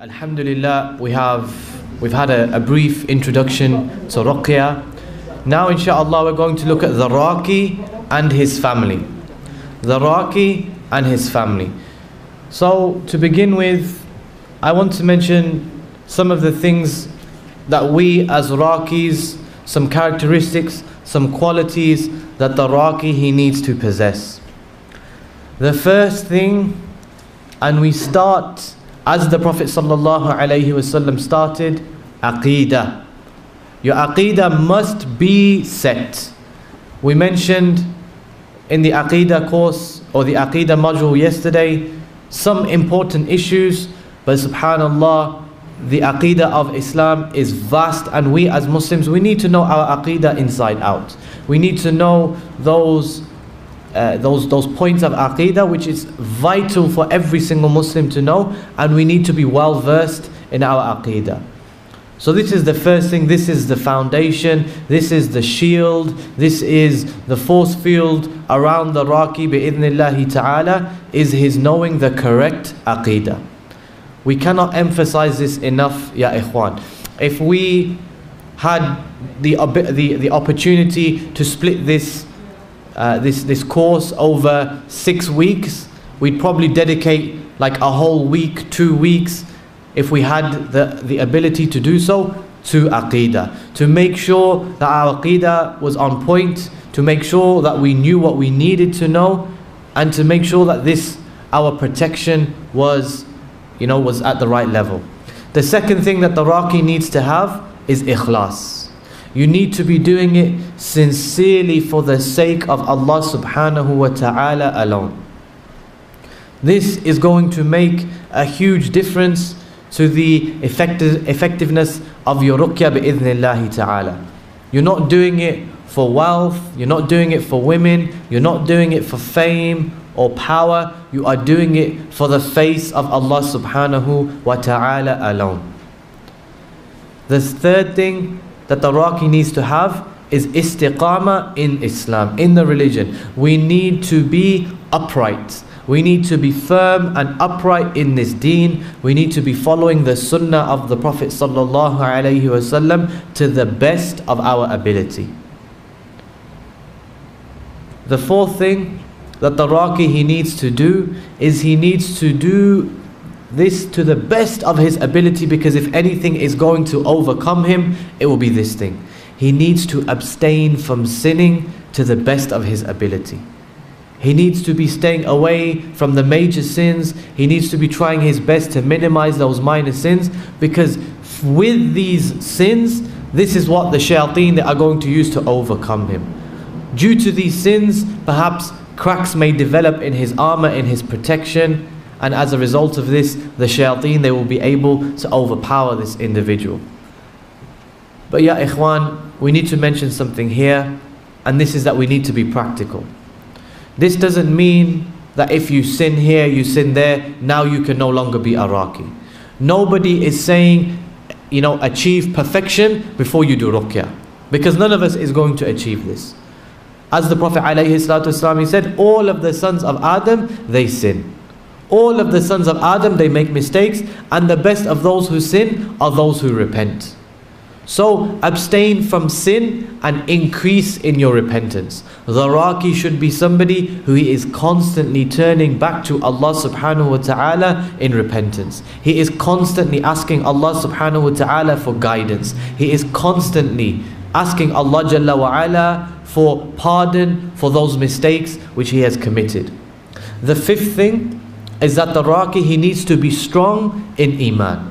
Alhamdulillah, we've had a brief introduction, so Ruqyah. Now inshallah we're going to look at the Raaqi and his family. The Raaqi and his family. So to begin with, I want to mention some of the things that we as Raqis, some characteristics, some qualities that the Raqi he needs to possess. The first thing, and we start as the Prophet ﷺ started, aqidah. Your aqidah must be set. We mentioned in the aqidah course or the aqidah module yesterday some important issues, but subhanallah, the aqidah of Islam is vast, and we as Muslims, we need to know our aqidah inside out. We need to know those points of aqidah, which is vital for every single Muslim to know, and we need to be well versed in our aqidah. So this is the first thing, this is the foundation, this is the shield, this is the force field around the Raqi bi'idhnillahi ta'ala, is his knowing the correct aqidah. We cannot emphasize this enough, ya ikhwan. If we had the opportunity to split this course over 6 weeks, we'd probably dedicate like a whole week, 2 weeks, if we had the ability to do so, to aqidah, to make sure that our aqidah was on point, to make sure that we knew what we needed to know, and to make sure that our protection was, you know, was at the right level. The second thing that the Raqi needs to have is ikhlas. You need to be doing it sincerely for the sake of Allah subhanahu wa ta'ala alone. This is going to make a huge difference to the effectiveness of your ruqyah bi'idhnillahi ta'ala. You're not doing it for wealth, you're not doing it for women, you're not doing it for fame or power, you are doing it for the face of Allah subhanahu wa ta'ala alone. The third thing that the Raqi needs to have is istiqama in Islam, in the religion. We need to be upright. We need to be firm and upright in this deen. We need to be following the Sunnah of the Prophet ﷺ to the best of our ability. The fourth thing that the Raqi he needs to do is he needs to do this to the best of his ability, because if anything is going to overcome him, it will be this thing. He needs to abstain from sinning to the best of his ability. He needs to be staying away from the major sins. He needs to be trying his best to minimize those minor sins, because with these sins, this is what the shayateen they are going to use to overcome him. Due to these sins, perhaps cracks may develop in his armor, in his protection, and as a result of this, the shayateen, they will be able to overpower this individual. But ya ikhwan, we need to mention something here, and this is that we need to be practical. This doesn't mean that if you sin here, you sin there, now you can no longer be a Raqi. Nobody is saying, you know, achieve perfection before you do ruqyah, because none of us is going to achieve this. As the Prophet ﷺ, he said, all of the sons of Adam, they sin. All of the sons of Adam, they make mistakes, and the best of those who sin are those who repent. So abstain from sin and increase in your repentance. The Raqi should be somebody who is constantly turning back to Allah subhanahu wa ta'ala in repentance. He is constantly asking Allah subhanahu wa ta'ala for guidance. He is constantly asking Allah jalla wa ala for pardon for those mistakes which he has committed. The fifth thing is that the Raqi, he needs to be strong in Iman.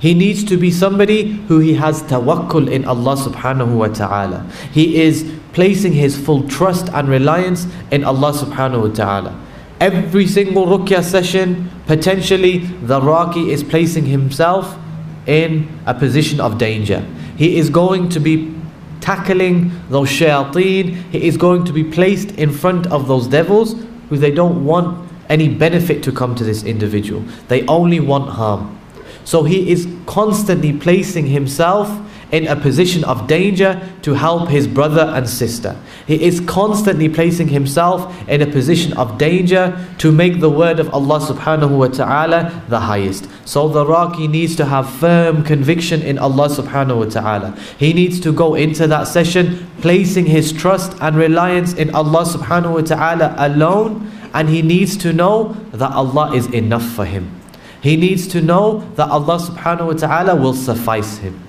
He needs to be somebody who he has tawakkul in Allah subhanahu wa ta'ala. He is placing his full trust and reliance in Allah subhanahu wa ta'ala. Every single ruqyah session, potentially, the Raqi is placing himself in a position of danger. He is going to be tackling those shayateen. He is going to be placed in front of those devils who they don't want any benefit to come to this individual. They only want harm. So he is constantly placing himself in a position of danger to help his brother and sister. He is constantly placing himself in a position of danger to make the word of Allah subhanahu wa ta'ala the highest. So the Raqi needs to have firm conviction in Allah subhanahu wa ta'ala. He needs to go into that session placing his trust and reliance in Allah subhanahu wa ta'ala alone, and he needs to know that Allah is enough for him. He needs to know that Allah subhanahu wa ta'ala will suffice him.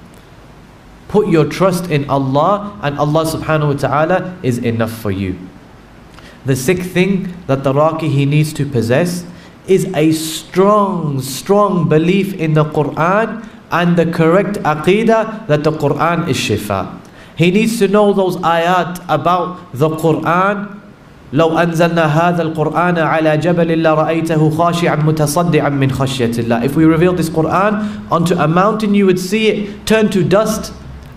Put your trust in Allah, and Allah subhanahu wa ta'ala is enough for you. The sixth thing that the Raqi he needs to possess is a strong belief in the Qur'an and the correct aqidah that the Qur'an is shifa. He needs to know those ayat about the Qur'an. لو أنزلنا هذا القرآن على جبل لرأيته خاشعا متصدعا من خشية الله. If we revealed this Qur'an onto a mountain, you would see it turn to dust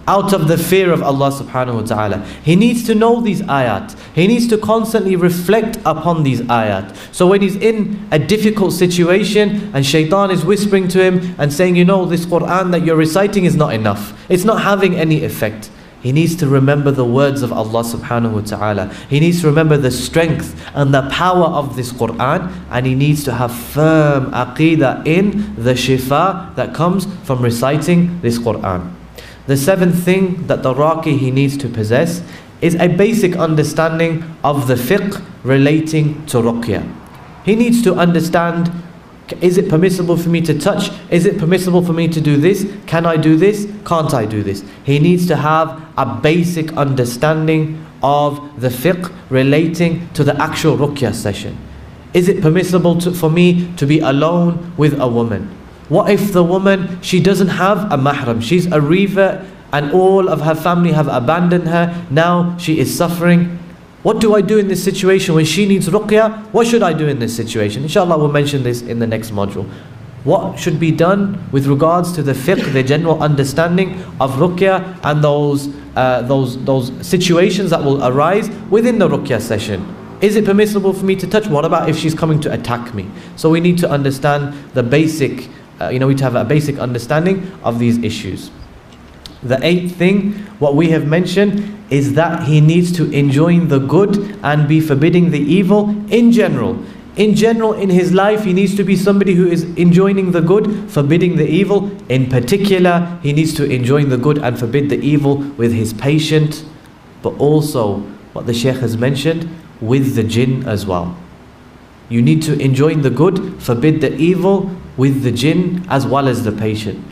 out of the fear of Allah subhanahu wa ta'ala. He needs to know these ayat. He needs to constantly reflect upon these ayat. So when he's in a difficult situation and shaitan is whispering to him and saying, you know, this Qur'an that you're reciting is not enough, it's not having any effect, he needs to remember the words of Allah subhanahu wa ta'ala. He needs to remember the strength and the power of this Qur'an, and he needs to have firm aqidah in the shifa that comes from reciting this Qur'an. The seventh thing that the Raqi he needs to possess is a basic understanding of the fiqh relating to Ruqyah. He needs to understand, is it permissible for me to touch? Is it permissible for me to do this? Can I do this? Can't I do this? He needs to have a basic understanding of the fiqh relating to the actual ruqyah session. Is it permissible for me to be alone with a woman? What if the woman, she doesn't have a mahram, she's a revert, and all of her family have abandoned her, now she is suffering? What do I do in this situation when she needs ruqyah? What should I do in this situation? Inshallah, we'll mention this in the next module. What should be done with regards to the fiqh, the general understanding of ruqyah and those situations that will arise within the ruqyah session. Is it permissible for me to touch? What about if she's coming to attack me? So we need to understand the basic, we need to have a basic understanding of these issues. The eighth thing, what we have mentioned, is that he needs to enjoin the good and be forbidding the evil in general. In general, in his life, he needs to be somebody who is enjoining the good, forbidding the evil. In particular, he needs to enjoin the good and forbid the evil with his patient, but also, what the Shaykh has mentioned, with the jinn as well. You need to enjoin the good, forbid the evil with the jinn as well as the patient.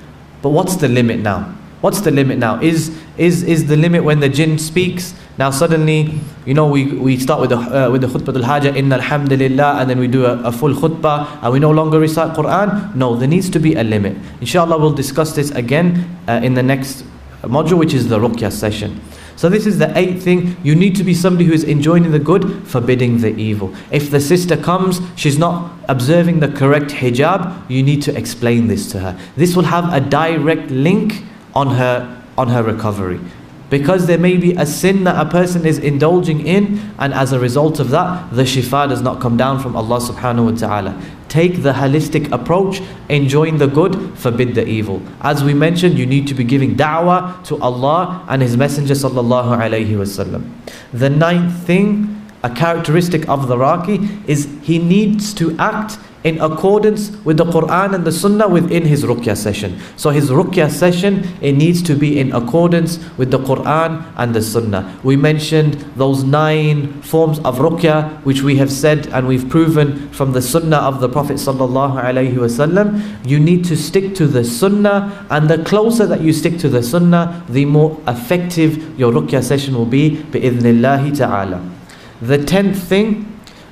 But what's the limit now? What's the limit now? Is the limit when the jinn speaks? Now suddenly, we start with the khutbatul haja, inna alhamdulillah, and then we do a full khutbah, and we no longer recite Qur'an? No, there needs to be a limit. Inshallah, we'll discuss this again in the next module, which is the ruqyah session. So this is the eighth thing. You need to be somebody who is enjoining the good, forbidding the evil. If the sister comes, she's not observing the correct hijab, you need to explain this to her. This will have a direct link on her recovery, because there may be a sin that a person is indulging in, and as a result of that, the shifa does not come down from Allah subhanahu wa ta'ala. Take the holistic approach, enjoin the good, forbid the evil. As we mentioned, you need to be giving da'wah to Allah and His Messenger sallallahu alayhi wasallam. The ninth thing, a characteristic of the Raqi, is he needs to act in accordance with the Qur'an and the Sunnah within his ruqyah session. So his ruqyah session, it needs to be in accordance with the Qur'an and the Sunnah. We mentioned those 9 forms of ruqyah, which we have said and we've proven from the Sunnah of the Prophet sallallahu alaihi wasallam. You need to stick to the Sunnah, and the closer that you stick to the Sunnah, the more effective your ruqyah session will be, bi'idhnillahi ta'ala. The 10th thing,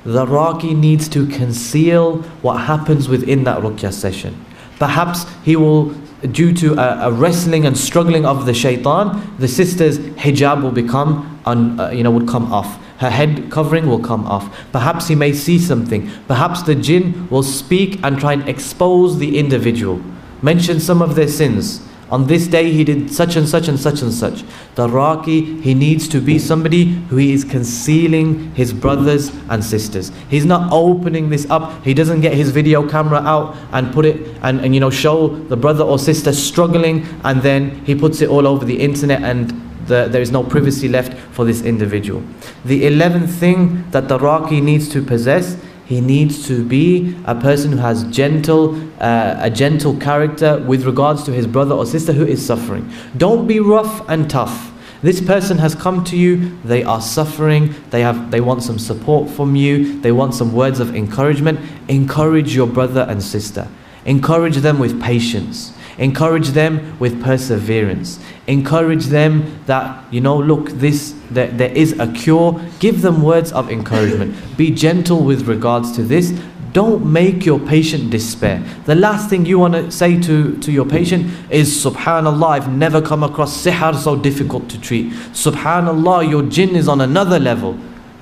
the Raqi needs to conceal what happens within that ruqyah session. Perhaps he will, due to a wrestling and struggling of the shaitan, the sister's hijab will become, would come off. Her head covering will come off. Perhaps he may see something. Perhaps the jinn will speak and try and expose the individual, mention some of their sins. On this day he did such and such and such and such. The Raqi, he needs to be somebody who is concealing his brothers and sisters. He's not opening this up. He doesn't get his video camera out and put it and you know, show the brother or sister struggling, and then he puts it all over the internet, and there is no privacy left for this individual. The 11th thing that the Raqi needs to possess, he needs to be a person who has a gentle character with regards to his brother or sister who is suffering. Don't be rough and tough. This person has come to you, they are suffering, they want some support from you, they want some words of encouragement. Encourage your brother and sister. Encourage them with patience. Encourage them with perseverance. Encourage them that, you know, look, there is a cure. Give them words of encouragement. Be gentle with regards to this. Don't make your patient despair. The last thing you want to say to your patient is, subhanallah, I've never come across sihr so difficult to treat. Subhanallah, your jinn is on another level.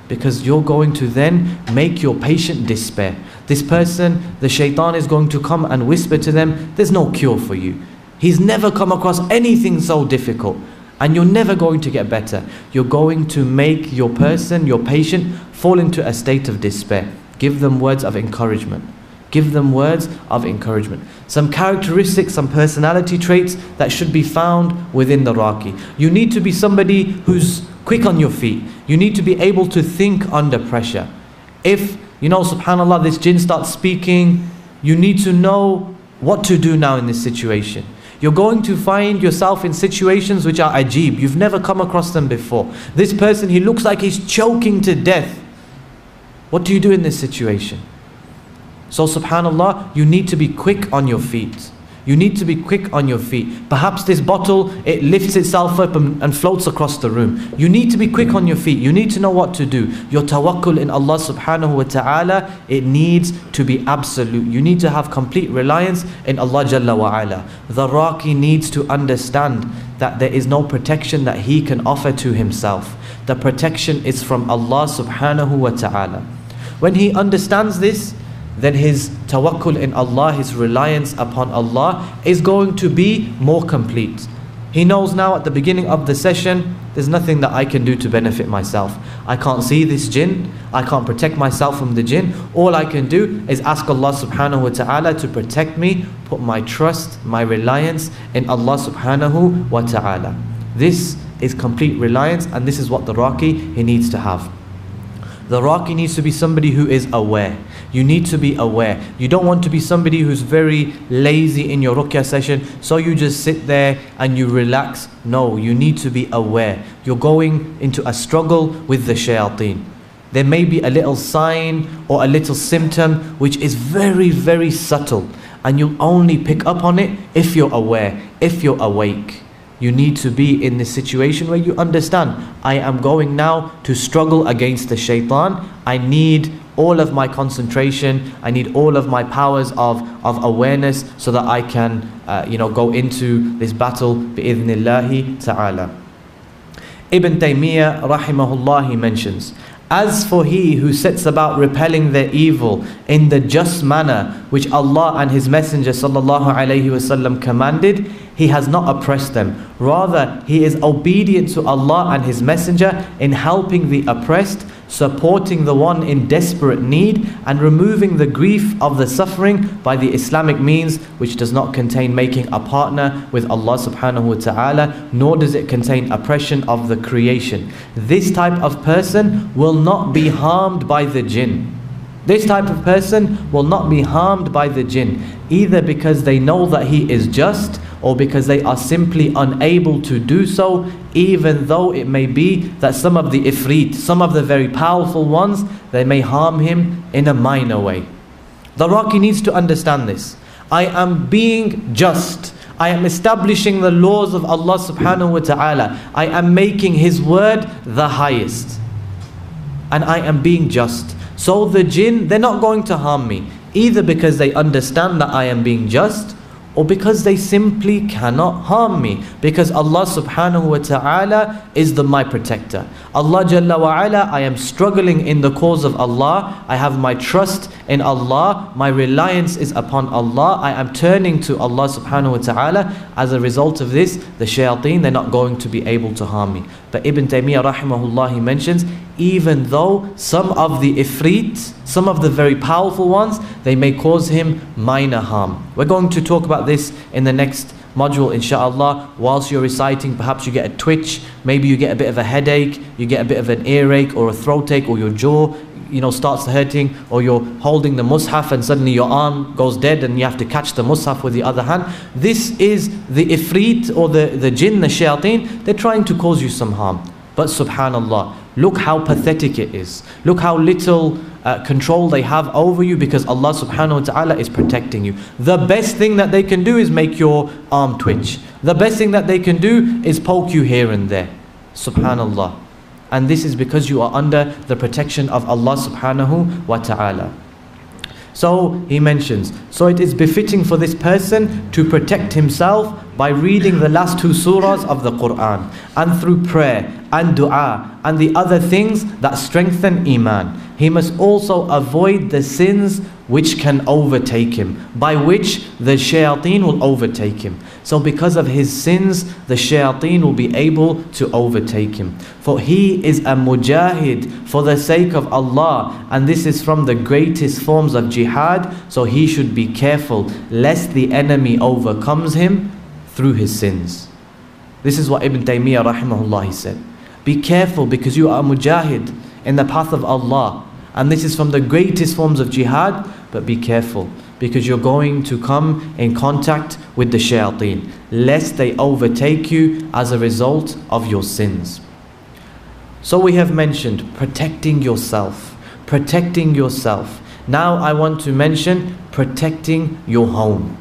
Because you're going to then make your patient despair. This person, the shaitan is going to come and whisper to them, there's no cure for you. He's never come across anything so difficult. And you're never going to get better. You're going to make your person, your patient, fall into a state of despair. Give them words of encouragement. Give them words of encouragement. Some characteristics, some personality traits that should be found within the Raqi. You need to be somebody who's quick on your feet. You need to be able to think under pressure. If, you know, subhanallah, this jinn starts speaking, you need to know what to do now in this situation. You're going to find yourself in situations which are ajib. You've never come across them before. This person, he looks like he's choking to death. What do you do in this situation? So subhanallah, you need to be quick on your feet. You need to be quick on your feet. Perhaps this bottle, it lifts itself up and floats across the room. You need to be quick on your feet. You need to know what to do. Your tawakkul in Allah subhanahu wa ta'ala, it needs to be absolute. You need to have complete reliance in Allah jalla wa ala. The Raqi needs to understand that there is no protection that he can offer to himself. The protection is from Allah subhanahu wa ta'ala. When he understands this, then his tawakkul in Allah, his reliance upon Allah is going to be more complete. He knows now at the beginning of the session, there's nothing that I can do to benefit myself. I can't see this jinn, I can't protect myself from the jinn. All I can do is ask Allah subhanahu wa ta'ala to protect me, put my trust, my reliance in Allah subhanahu wa ta'ala. This is complete reliance, and this is what the Raqi, he needs to have. The Raqi needs to be somebody who is aware. You need to be aware. You don't want to be somebody who's very lazy in your Ruqyah session, so you just sit there and you relax. No, you need to be aware. You're going into a struggle with the shayateen. There may be a little sign or a little symptom which is very, very subtle, and you'll only pick up on it if you're aware, if you're awake. You need to be in this situation where you understand, I am going now to struggle against the shaitan. I need all of my concentration, I need all of my powers of awareness so that I can you know, go into this battle bi'idhnillahi ta'ala. Ibn Taymiyyah rahimahullah, he mentions, as for he who sets about repelling their evil in the just manner which Allah and His Messenger sallallahu alayhi wasallam commanded, he has not oppressed them. Rather, he is obedient to Allah and His Messenger in helping the oppressed, supporting the one in desperate need, and removing the grief of the suffering by the Islamic means, which does not contain making a partner with Allah subhanahu wa ta'ala, nor does it contain oppression of the creation. This type of person will not be harmed by the jinn. This type of person will not be harmed by the jinn, either because they know that he is just, or because they are simply unable to do so, even though it may be that some of the ifrit, some of the very powerful ones, they may harm him in a minor way. The Raqi needs to understand this. I am being just. I am establishing the laws of Allah subhanahu wa ta'ala. I am making His word the highest. And I am being just. So the jinn, they're not going to harm me, either because they understand that I am being just, or because they simply cannot harm me, because Allah subhanahu wa ta'ala is my protector. Allah jalla wa ala, I am struggling in the cause of Allah. I have my trust in Allah. My reliance is upon Allah. I am turning to Allah subhanahu wa ta'ala. As a result of this, the shayateen, they're not going to be able to harm me. But Ibn Taymiyyah rahimahullah, he mentions, even though some of the ifrit, some of the very powerful ones, they may cause him minor harm. We're going to talk about this in the next module insha'Allah. Whilst you're reciting, perhaps you get a twitch, maybe you get a bit of a headache, you get a bit of an earache or a throat ache, or your jaw, you know, starts hurting, or you're holding the mushaf and suddenly your arm goes dead and you have to catch the mushaf with the other hand. This is the ifrit or the jinn, the shayateen. They're trying to cause you some harm. But subhanallah, look how pathetic it is. Look how little control they have over you, because Allah subhanahu wa ta'ala is protecting you. The best thing that they can do is make your arm twitch. The best thing that they can do is poke you here and there. Subhanallah. And this is because you are under the protection of Allah subhanahu wa ta'ala. So he mentions, so it is befitting for this person to protect himself by reading the last two surahs of the Qur'an, and through prayer and dua and the other things that strengthen iman. He must also avoid the sins which can overtake him, by which the shayateen will overtake him. So because of his sins, the shayateen will be able to overtake him. For he is a mujahid for the sake of Allah, and this is from the greatest forms of jihad, so he should be careful lest the enemy overcomes him through his sins. This is what Ibn Taymiyyah rahimahullah, he said. Be careful, because you are a mujahid in the path of Allah, and this is from the greatest forms of jihad, but be careful, because you're going to come in contact with the shayateen, lest they overtake you as a result of your sins. So we have mentioned protecting yourself, protecting yourself. Now I want to mention protecting your home,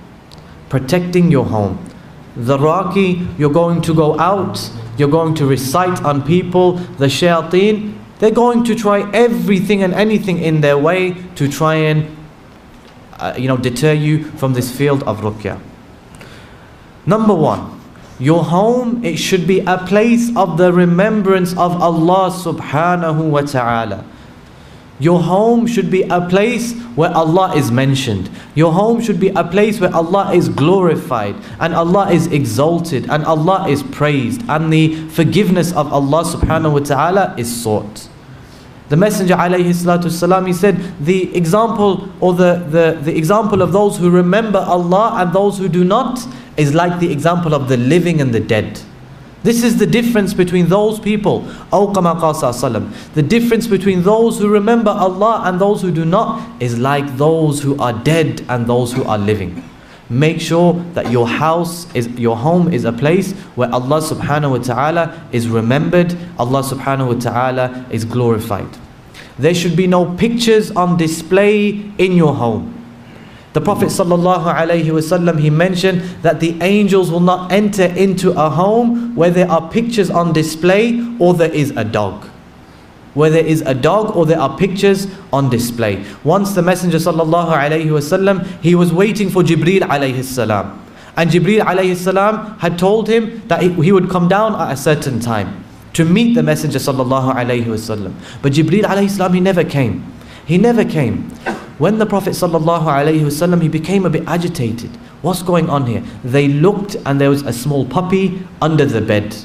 protecting your home. The Raaqi, you're going to go out, you're going to recite on people. The shayateen, they're going to try everything and anything in their way to try and deter you from this field of Ruqyah. Number one, your home, it should be a place of the remembrance of Allah subhanahu wa ta'ala. Your home should be a place where Allah is mentioned. Your home should be a place where Allah is glorified, and Allah is exalted, and Allah is praised, and the forgiveness of Allah subhanahu wa ta'ala is sought. The Messenger alayhi salatu wasalam, he said, the example, or the example of those who remember Allah and those who do not, is like the example of the living and the dead. This is the difference between those people. The difference between those who remember Allah and those who do not is like those who are dead and those who are living. Make sure that your house, your home is a place where Allah subhanahu wa ta'ala is remembered, Allah subhanahu wa ta'ala is glorified. There should be no pictures on display in your home. The Prophet ﷺ, he mentioned that the angels will not enter into a home where there are pictures on display, or there is a dog. Where there is a dog or there are pictures on display. Once the Messenger ﷺ, he was waiting for Jibreel ﷺ. And Jibreel ﷺ had told him that he would come down at a certain time to meet the Messenger ﷺ. But Jibreel ﷺ, he never came. He never came. When the Prophet ﷺ, he became a bit agitated. What's going on here? They looked, and there was a small puppy under the bed.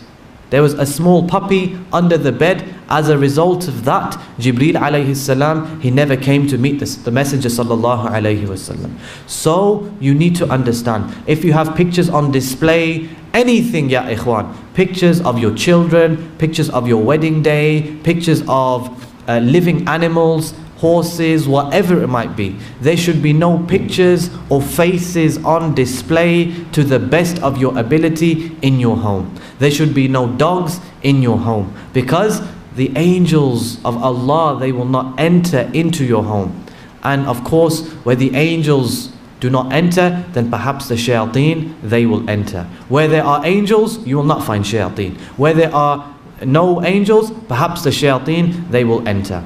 There was a small puppy under the bed. As a result of that, Jibreel ﷺ, he never came to meet the Messenger ﷺ. So you need to understand, if you have pictures on display, anything, ya ikhwan, pictures of your children, pictures of your wedding day, pictures of living animals, horses, whatever it might be, there should be no pictures or faces on display to the best of your ability in your home. There should be no dogs in your home, because the angels of Allah, they will not enter into your home. And of course, where the angels do not enter, then perhaps the shayateen, they will enter. Where there are angels, you will not find shayateen. Where there are no angels, perhaps the shayateen, they will enter.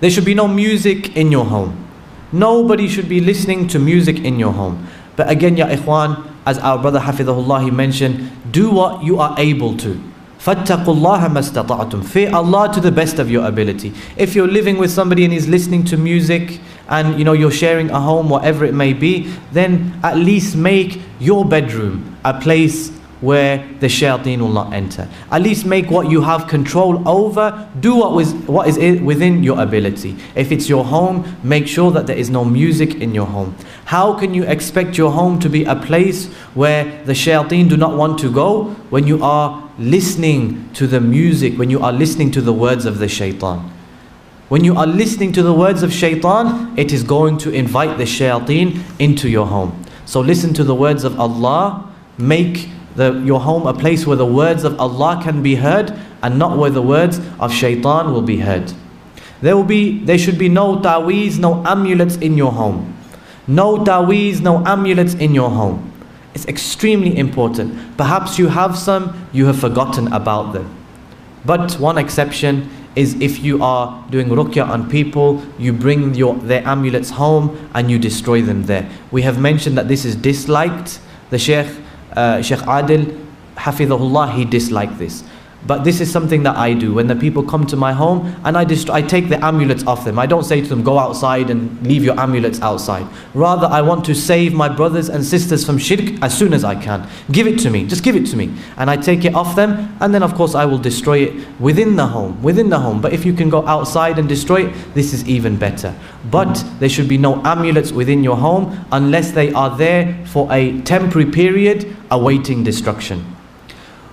There should be no music in your home. Nobody should be listening to music in your home. But again, ya ikhwan, as our brother Hafidhullah, he mentioned, do what you are able to. فَاتَّقُوا اللَّهَ مَا اسْتَطَعْتُمْ. Fear Allah to the best of your ability. If you're living with somebody and he's listening to music and you know you're sharing a home, whatever it may be, then at least make your bedroom a place where the shayateen will not enter. At least make what you have control over, do what is within your ability. If it's your home, make sure that there is no music in your home. How can you expect your home to be a place where the shayateen do not want to go when you are listening to the music, when you are listening to the words of the shaitan? When you are listening to the words of shaitan, it is going to invite the shayateen into your home. So listen to the words of Allah, make your home a place where the words of Allah can be heard and not where the words of shaitan will be heard. There should be no taweez, no amulets in your home. No taweez, no amulets in your home. It's extremely important. Perhaps you have some, you have forgotten about them. But one exception is if you are doing ruqyah on people, you bring their amulets home and you destroy them there. We have mentioned that this is disliked. The Sheikh Adil, Hafidhullah, he disliked this. But this is something that I do. When the people come to my home and I take the amulets off them. I don't say to them, go outside and leave your amulets outside. Rather, I want to save my brothers and sisters from shirk as soon as I can. Give it to me. Just give it to me. And I take it off them. And then, of course, I will destroy it within the home. Within the home. But if you can go outside and destroy it, this is even better. But there should be no amulets within your home unless they are there for a temporary period awaiting destruction.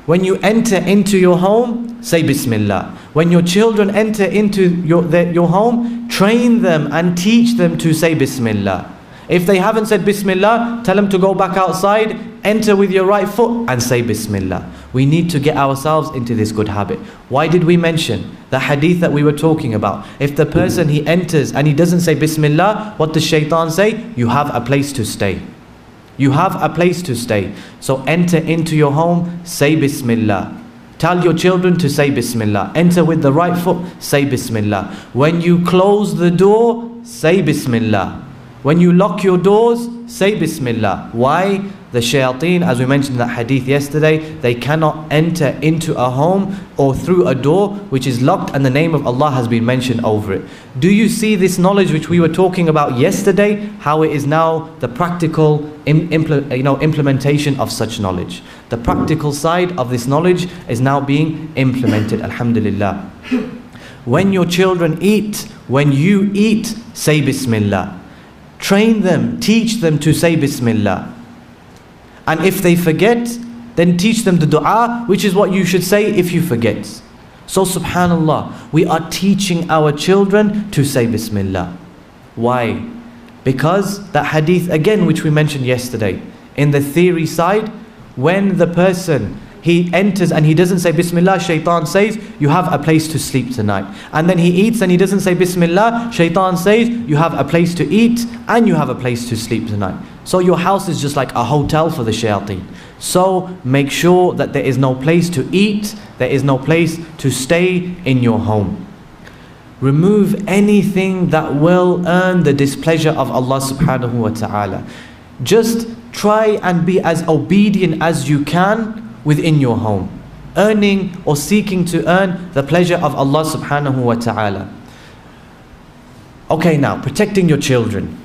When you enter into your home, say Bismillah. When your children enter into your home, train them and teach them to say Bismillah. If they haven't said Bismillah, tell them to go back outside, enter with your right foot and say Bismillah. We need to get ourselves into this good habit. Why did we mention the hadith that we were talking about? If the person he enters and he doesn't say Bismillah, what does shaitan say? You have a place to stay. You have a place to stay. So enter into your home, say Bismillah. Tell your children to say Bismillah. Enter with the right foot, say Bismillah. When you close the door, say Bismillah. When you lock your doors, say Bismillah. Why? The shayateen, as we mentioned in that hadith yesterday, they cannot enter into a home or through a door which is locked and the name of Allah has been mentioned over it. Do you see this knowledge which we were talking about yesterday, how it is now the practical implementation of such knowledge? The practical side of this knowledge is now being implemented, alhamdulillah. When your children eat, when you eat, say Bismillah. Train them, teach them to say Bismillah. And if they forget, then teach them the dua, which is what you should say if you forget. So subhanallah, we are teaching our children to say Bismillah. Why? Because that hadith again, which we mentioned yesterday, in the theory side, when the person he enters and he doesn't say Bismillah, shaitan says, you have a place to sleep tonight. And then he eats and he doesn't say Bismillah, shaitan says, you have a place to eat and you have a place to sleep tonight. So your house is just like a hotel for the shayateen. So make sure that there is no place to eat, there is no place to stay in your home. Remove anything that will earn the displeasure of Allah subhanahu wa ta'ala. Just try and be as obedient as you can within your home, earning or seeking to earn the pleasure of Allah subhanahu wa ta'ala. Okay, now protecting your children.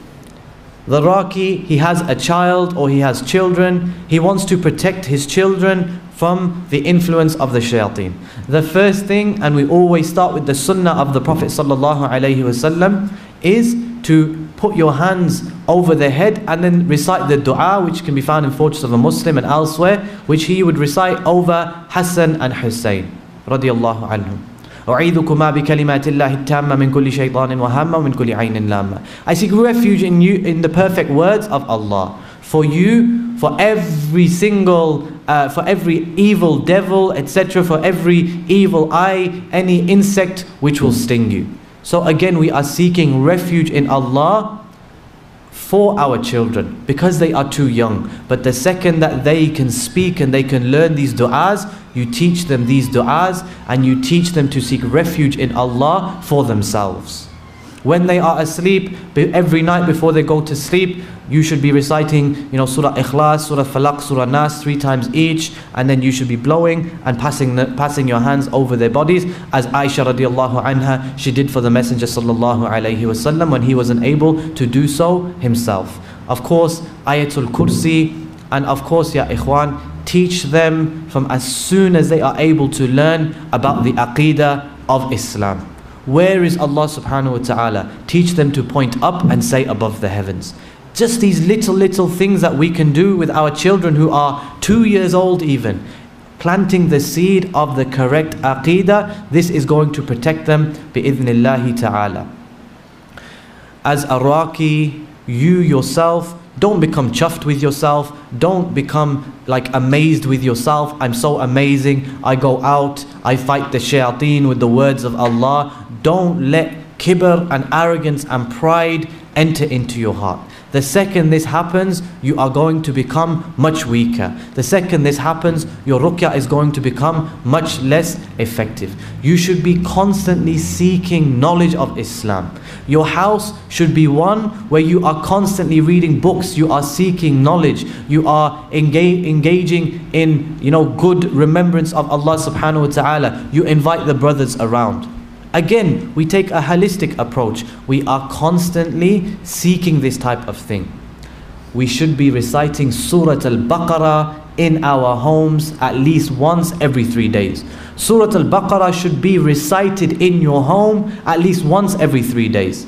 The Raaqi, he has a child or he has children. He wants to protect his children from the influence of the shayateen. The first thing, and we always start with the sunnah of the Prophet sallallahu alayhi wasallam, is to put your hands over their head and then recite the dua, which can be found in Fortress of a Muslim and elsewhere, which he would recite over Hassan and Hussein radiyallahu anhum. I seek refuge in you, in the perfect words of Allah, for you, for every single for every evil devil, etc., for every evil eye, any insect which will sting you. So again, we are seeking refuge in Allah for our children because they are too young. But the second that they can speak and they can learn these du'as, you teach them these du'as and you teach them to seek refuge in Allah for themselves. When they are asleep, every night before they go to sleep, you should be reciting, Surah Ikhlas, Surah Falaq, Surah Nas 3 times each, and then you should be blowing and passing your hands over their bodies, as Aisha radiallahu anha, she did for the Messenger sallallahu alayhi wasallam when he was unable to do so himself. Of course, Ayatul Kursi, and of course, ya ikhwan, teach them from as soon as they are able to learn about the aqidah of Islam. Where is Allah subhanahu wa ta'ala? Teach them to point up and say above the heavens. Just these little things that we can do with our children who are 2 years old even. Planting the seed of the correct aqidah, this is going to protect them bi'idhnillahi ta'ala. As a Raaqi, you yourself, don't become chuffed with yourself. Don't become like amazed with yourself. I'm so amazing. I go out. I fight the shayateen with the words of Allah. Don't let kibr and arrogance and pride enter into your heart. The second this happens, you are going to become much weaker. The second this happens, your ruqyah is going to become much less effective. You should be constantly seeking knowledge of Islam. Your house should be one where you are constantly reading books, you are seeking knowledge, you are engaging in good remembrance of Allah subhanahu wa ta'ala. You invite the brothers around. Again, we take a holistic approach. We are constantly seeking this type of thing. We should be reciting Surat Al-Baqarah in our homes at least once every 3 days. Surat Al-Baqarah should be recited in your home at least once every 3 days.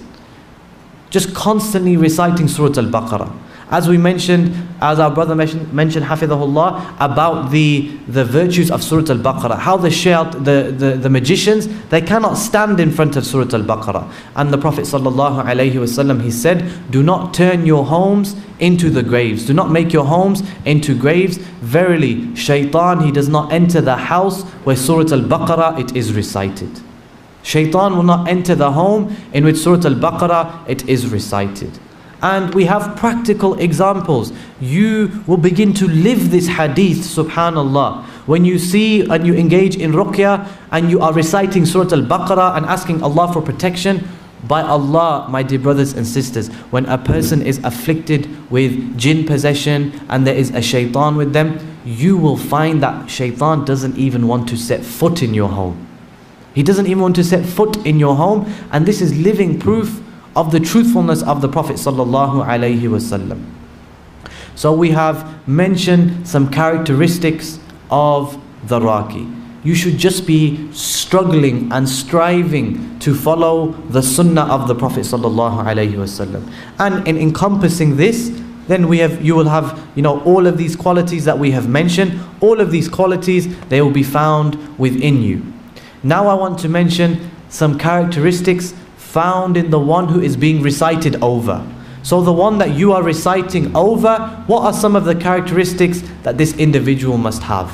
Just constantly reciting Surat Al-Baqarah. As we mentioned, as our brother mentioned, Hafidhahullah, about the virtues of Surah Al-Baqarah, how the magicians, they cannot stand in front of Surah Al-Baqarah. And the Prophet sallallahu alayhi wasallam, he said, do not turn your homes into the graves. Do not make your homes into graves. Verily, shaitan, he does not enter the house where Surah Al-Baqarah, it is recited. Shaitan will not enter the home in which Surah Al-Baqarah, it is recited. And we have practical examples. You will begin to live this hadith, subhanallah. When you see and you engage in ruqyah and you are reciting Surah Al-Baqarah and asking Allah for protection, by Allah, my dear brothers and sisters, when a person is afflicted with jinn possession and there is a shaitan with them, you will find that shaitan doesn't even want to set foot in your home. He doesn't even want to set foot in your home, and this is living proof of the truthfulness of the Prophet sallallahu alayhi wasallam. So we have mentioned some characteristics of the Raqi. You should just be struggling and striving to follow the Sunnah of the Prophet sallallahu alayhi wasallam. And in encompassing this, then you will have all of these qualities that we have mentioned. All of these qualities, they will be found within you. Now I want to mention some characteristics found in the one who is being recited over. So the one that you are reciting over, what are some of the characteristics that this individual must have?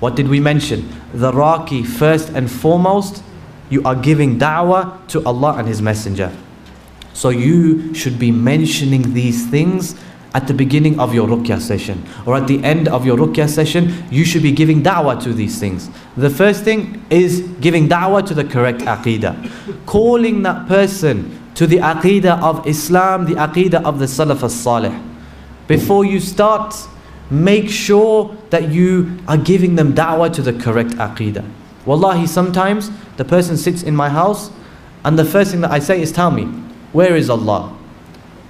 What did we mention? The Raqi, first and foremost, you are giving da'wah to Allah and His Messenger. So you should be mentioning these things at the beginning of your ruqyah session, or at the end of your ruqyah session, you should be giving da'wah to these things. The first thing is giving da'wah to the correct aqidah. Calling that person to the aqidah of Islam, the aqidah of the Salaf al-Salih. Before you start, make sure that you are giving them da'wah to the correct aqidah. Wallahi, sometimes the person sits in my house, and the first thing that I say is, tell me, where is Allah?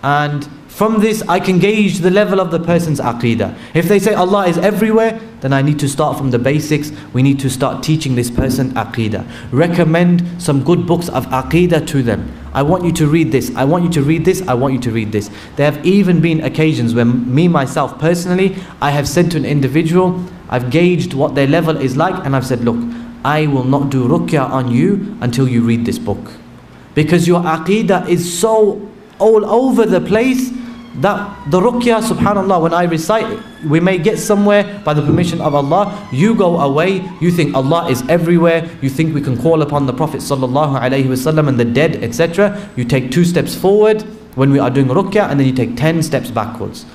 And from this, I can gauge the level of the person's aqidah. If they say Allah is everywhere, then I need to start from the basics. We need to start teaching this person aqidah. Recommend some good books of aqidah to them. I want you to read this. I want you to read this. I want you to read this. There have even been occasions where me, myself, personally, I have said to an individual, I've gauged what their level is like, and I've said, look, I will not do ruqyah on you until you read this book. Because your aqidah is so all over the place, that the ruqyah, subhanallah, when I recite it, we may get somewhere by the permission of Allah. You go away, you think Allah is everywhere, you think we can call upon the Prophet sallallahu alayhi wasallam and the dead, etc. You take 2 steps forward when we are doing ruqyah, and then you take 10 steps backwards.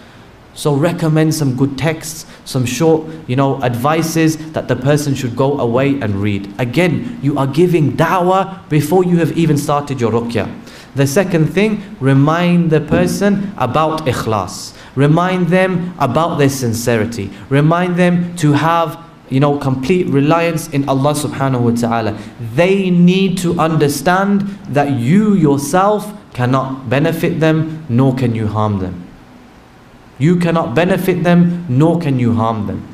So recommend some good texts, some short, advices that the person should go away and read. Again, you are giving da'wah before you have even started your ruqyah. The second thing, remind the person about ikhlas. Remind them about their sincerity. Remind them to have, you know, complete reliance in Allah subhanahu wa ta'ala. They need to understand that you yourself cannot benefit them, nor can you harm them. You cannot benefit them, nor can you harm them.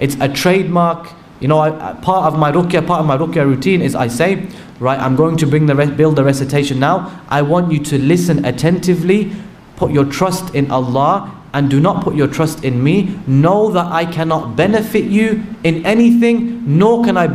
It's a trademark. You know, part of my Ruqyah routine is I say, right, I'm going to build the recitation now. I want you to listen attentively, put your trust in Allah, and do not put your trust in me. Know that I cannot benefit you in anything, nor can I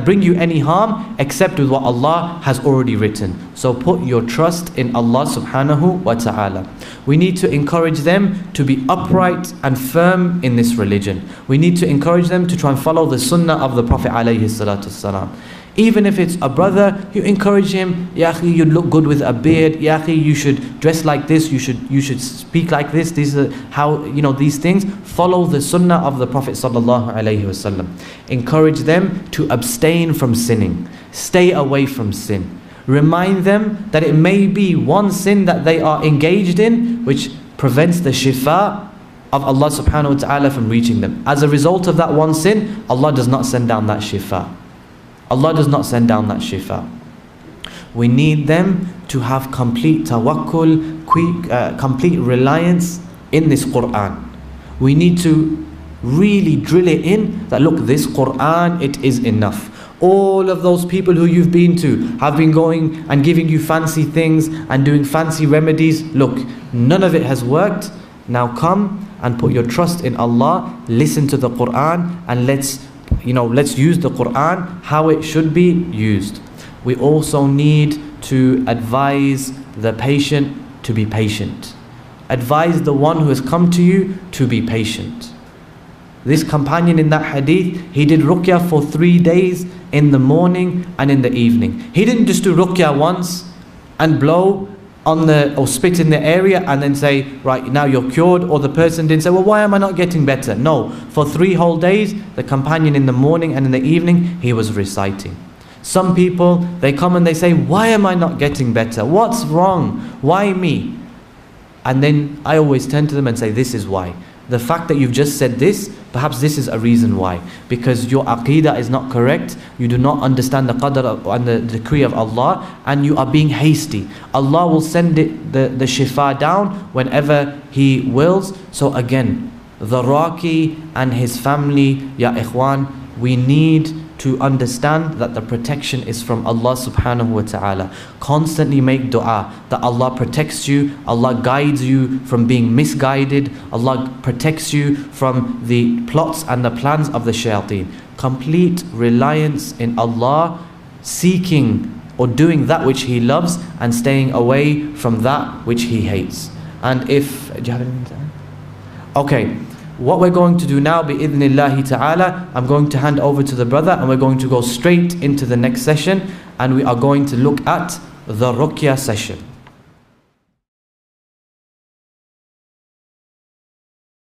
bring you any harm except with what Allah has already written. So put your trust in Allah subhanahu wa ta'ala. We need to encourage them to be upright and firm in this religion. We need to encourage them to try and follow the sunnah of the Prophet alayhi salatu wasalam. Even if it's a brother, you encourage him, Ya akhi, you look good with a beard, Ya akhi, you should dress like this, you should speak like this, these are how, you know, these things. Follow the sunnah of the Prophet sallallahu alayhi wasallam. Encourage them to abstain from sinning, stay away from sin. Remind them that it may be one sin that they are engaged in which prevents the shifa of Allah subhanahu wa ta'ala from reaching them. As a result of that one sin, Allah does not send down that shifa. Allah does not send down that shifa. We need them to have complete tawakkul, complete reliance in this Qur'an. We need to really drill it in that, look, this Qur'an, it is enough. All of those people who you've been to have been going and giving you fancy things and doing fancy remedies. Look, none of it has worked. Now come and put your trust in Allah, listen to the Qur'an, and let's use the Qur'an how it should be used. We also need to advise the patient to be patient. Advise the one who has come to you to be patient. This companion in that hadith, he did ruqyah for 3 days, in the morning and in the evening. He didn't just do ruqyah once and blow on the, or spit in the area and then say, right, now you're cured. Or the person didn't say, well, why am I not getting better? No, for 3 whole days, the companion in the morning and in the evening, he was reciting. Some people, they come and they say, why am I not getting better? What's wrong? Why me? And then I always turn to them and say, this is why. The fact that you've just said this, perhaps this is a reason why. Because your aqidah is not correct, you do not understand the qadr and the decree of Allah, and you are being hasty. Allah will send it, the shifa down whenever He wills. So again, the Raaqi and his family, ya ikhwan, we need to understand that the protection is from Allah subhanahu wa ta'ala. Constantly make dua that Allah protects you, Allah guides you from being misguided, Allah protects you from the plots and the plans of the shayateen. Complete reliance in Allah, seeking or doing that which He loves and staying away from that which He hates. And if... do you have anything to add? Okay. What we're going to do now, bi'idhnillahi ta'ala, I'm going to hand over to the brother and we're going to go straight into the next session, and we are going to look at the Ruqyah session.